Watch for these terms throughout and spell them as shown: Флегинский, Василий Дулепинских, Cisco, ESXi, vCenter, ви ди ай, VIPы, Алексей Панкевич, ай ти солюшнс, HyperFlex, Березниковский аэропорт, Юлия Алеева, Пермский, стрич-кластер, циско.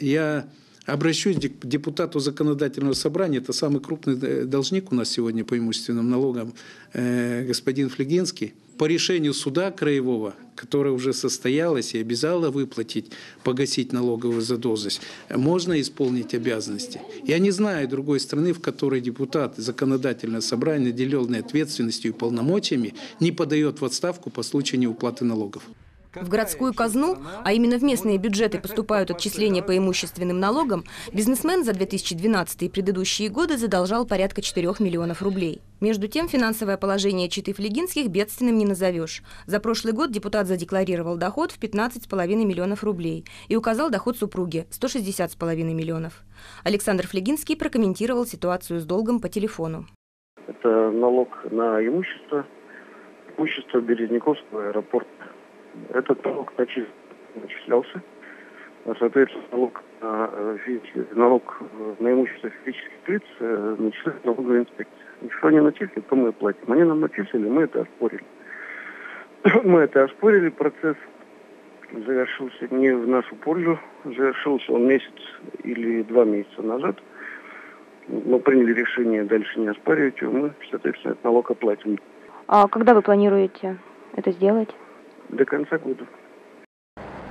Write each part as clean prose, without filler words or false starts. я обращусь к депутату законодательного собрания, это самый крупный должник у нас сегодня по имущественным налогам, господин Флегинский. По решению суда краевого, которое уже состоялось и обязало выплатить, погасить налоговую задолженность, можно исполнить обязанности. Я не знаю другой страны, в которой депутат законодательного собрания, наделенный ответственностью и полномочиями, не подает в отставку по случаю неуплаты налогов. В городскую казну, а именно в местные бюджеты поступают отчисления по имущественным налогам, бизнесмен за 2012 и предыдущие годы задолжал порядка 4 миллионов рублей. Между тем, финансовое положение читы Флегинских бедственным не назовешь. За прошлый год депутат задекларировал доход в 15,5 миллионов рублей и указал доход супруги – 160,5 миллионов. Александр Флегинский прокомментировал ситуацию с долгом по телефону. Это налог на имущество, имущество Березниковского аэропорта. Этот налог начислялся, соответственно, налог на имущество физических лиц начисляет налоговая инспекция. Ничего не начислили, то мы платим. Они нам начислили, мы это оспорили. Мы это оспорили, процесс завершился не в нашу пользу, завершился он месяц или 2 месяца назад. Мы приняли решение дальше не оспаривать его, мы, соответственно, этот налог оплатим. А когда вы планируете это сделать? До конца года.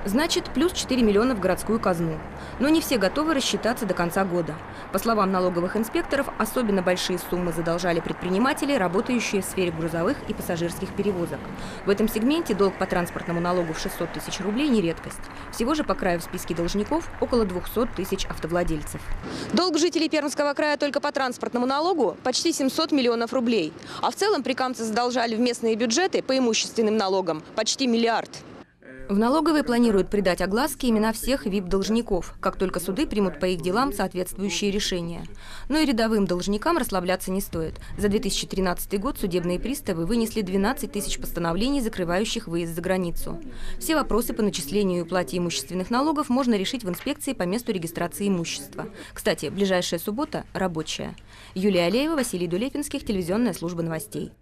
Значит, плюс 4 миллиона в городскую казну. Но не все готовы рассчитаться до конца года. По словам налоговых инспекторов, особенно большие суммы задолжали предприниматели, работающие в сфере грузовых и пассажирских перевозок. В этом сегменте долг по транспортному налогу в 600 тысяч рублей не редкость. Всего же по краю в списке должников около 200 тысяч автовладельцев. Долг жителей Пермского края только по транспортному налогу почти 700 миллионов рублей. А в целом прикамцы задолжали в местные бюджеты по имущественным налогам почти миллиард. В налоговой планируют придать огласке имена всех VIP-должников, как только суды примут по их делам соответствующие решения. Но и рядовым должникам расслабляться не стоит. За 2013 год судебные приставы вынесли 12 тысяч постановлений, закрывающих выезд за границу. Все вопросы по начислению и уплате имущественных налогов можно решить в инспекции по месту регистрации имущества. Кстати, ближайшая суббота – рабочая. Юлия Алеева, Василий Дулепинских, телевизионная служба новостей.